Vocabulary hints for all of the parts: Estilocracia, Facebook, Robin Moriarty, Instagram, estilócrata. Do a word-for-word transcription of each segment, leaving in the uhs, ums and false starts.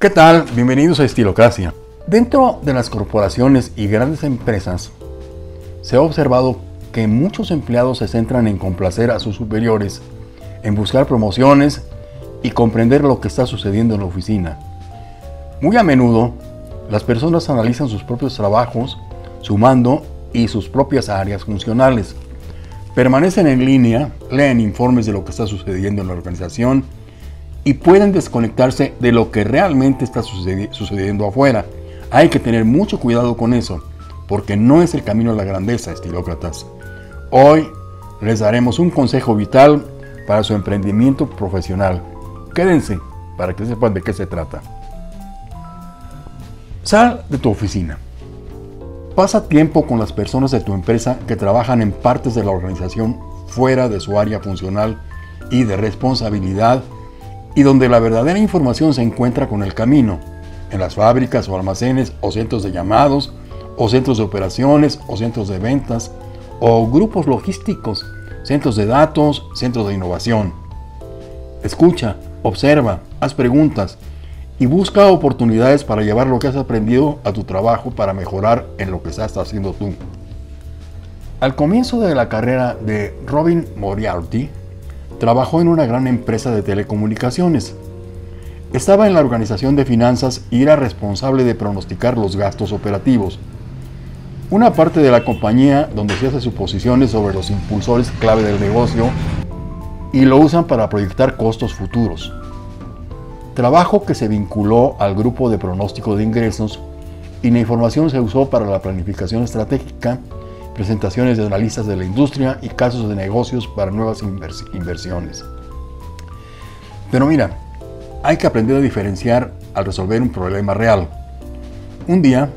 ¿Qué tal? Bienvenidos a Estilocracia. Dentro de las corporaciones y grandes empresas, se ha observado que muchos empleados se centran en complacer a sus superiores, en buscar promociones y comprender lo que está sucediendo en la oficina. Muy a menudo, las personas analizan sus propios trabajos, su mando y sus propias áreas funcionales. Permanecen en línea, leen informes de lo que está sucediendo en la organización, y pueden desconectarse de lo que realmente está sucedi- sucediendo afuera. Hay que tener mucho cuidado con eso, porque no es el camino a la grandeza, estilócratas. Hoy les daremos un consejo vital para su emprendimiento profesional. Quédense para que sepan de qué se trata. Sal de tu oficina. Pasa tiempo con las personas de tu empresa que trabajan en partes de la organización fuera de su área funcional y de responsabilidad, y donde la verdadera información se encuentra con el camino, en las fábricas o almacenes o centros de llamados, o centros de operaciones o centros de ventas, o grupos logísticos, centros de datos, centros de innovación. Escucha, observa, haz preguntas y busca oportunidades para llevar lo que has aprendido a tu trabajo para mejorar en lo que estás haciendo tú. Al comienzo de la carrera de Robin Moriarty, trabajó en una gran empresa de telecomunicaciones. Estaba en la organización de finanzas y era responsable de pronosticar los gastos operativos. Una parte de la compañía donde se hacen suposiciones sobre los impulsores clave del negocio y lo usan para proyectar costos futuros. Trabajo que se vinculó al grupo de pronóstico de ingresos y la información se usó para la planificación estratégica, presentaciones de analistas de la industria y casos de negocios para nuevas inversiones. Pero mira, hay que aprender a diferenciar al resolver un problema real. Un día,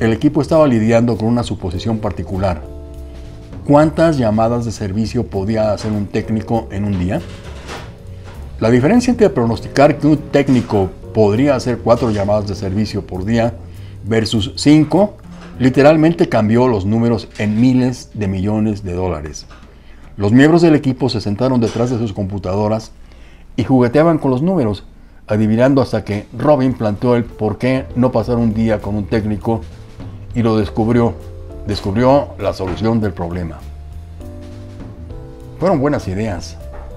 el equipo estaba lidiando con una suposición particular. ¿Cuántas llamadas de servicio podía hacer un técnico en un día? La diferencia entre pronosticar que un técnico podría hacer cuatro llamadas de servicio por día versus cinco literalmente cambió los números en miles de millones de dólares. Los miembros del equipo se sentaron detrás de sus computadoras y jugueteaban con los números, adivinando hasta que Robin planteó el por qué no pasar un día con un técnico y lo descubrió. Descubrió la solución del problema. Fueron buenas ideas,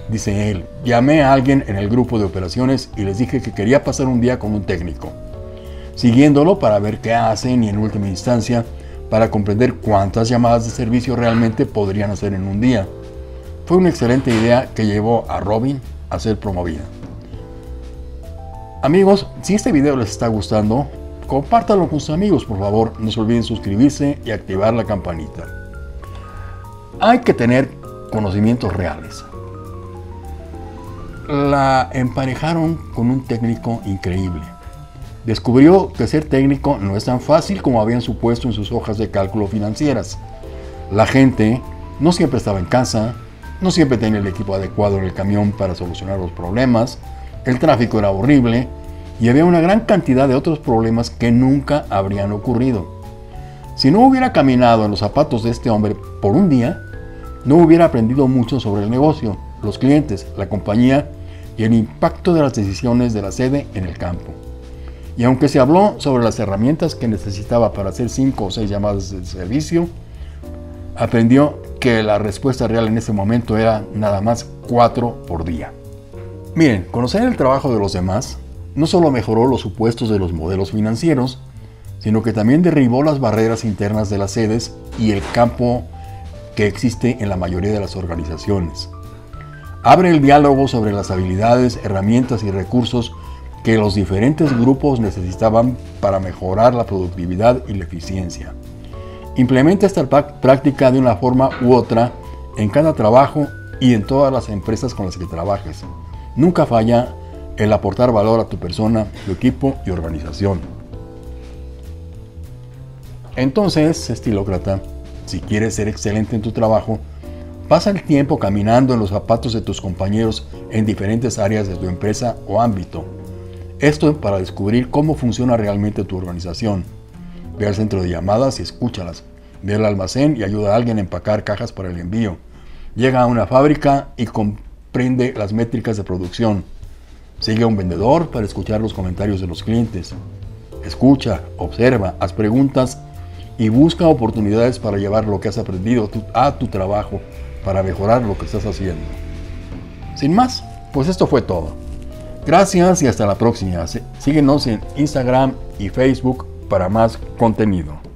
dice él. Llamé a alguien en el grupo de operaciones y les dije que quería pasar un día con un técnico, siguiéndolo para ver qué hacen y en última instancia para comprender cuántas llamadas de servicio realmente podrían hacer en un día. Fue una excelente idea que llevó a Robin a ser promovida. Amigos, si este video les está gustando, compártanlo con sus amigos, por favor. No se olviden suscribirse y activar la campanita. Hay que tener conocimientos reales. La emparejaron con un técnico increíble. Descubrió que ser técnico no es tan fácil como habían supuesto en sus hojas de cálculo financieras. La gente no siempre estaba en casa, no siempre tenía el equipo adecuado en el camión para solucionar los problemas, el tráfico era horrible y había una gran cantidad de otros problemas que nunca habrían ocurrido. Si no hubiera caminado en los zapatos de este hombre por un día, no hubiera aprendido mucho sobre el negocio, los clientes, la compañía y el impacto de las decisiones de la sede en el campo. Y aunque se habló sobre las herramientas que necesitaba para hacer cinco o seis llamadas de servicio, aprendió que la respuesta real en ese momento era nada más cuatro por día. Miren, conocer el trabajo de los demás no solo mejoró los supuestos de los modelos financieros, sino que también derribó las barreras internas de las sedes y el campo que existe en la mayoría de las organizaciones. Abre el diálogo sobre las habilidades, herramientas y recursos que los diferentes grupos necesitaban para mejorar la productividad y la eficiencia. Implementa esta práctica de una forma u otra en cada trabajo y en todas las empresas con las que trabajes. Nunca falla el aportar valor a tu persona, tu equipo y organización. Entonces, estilócrata, si quieres ser excelente en tu trabajo, pasa el tiempo caminando en los zapatos de tus compañeros en diferentes áreas de tu empresa o ámbito. Esto para descubrir cómo funciona realmente tu organización. Ve al centro de llamadas y escúchalas. Ve al almacén y ayuda a alguien a empacar cajas para el envío. Llega a una fábrica y comprende las métricas de producción. Sigue a un vendedor para escuchar los comentarios de los clientes. Escucha, observa, haz preguntas y busca oportunidades para llevar lo que has aprendido a tu trabajo para mejorar lo que estás haciendo. Sin más, pues esto fue todo. Gracias y hasta la próxima. Síguenos en Instagram y Facebook para más contenido.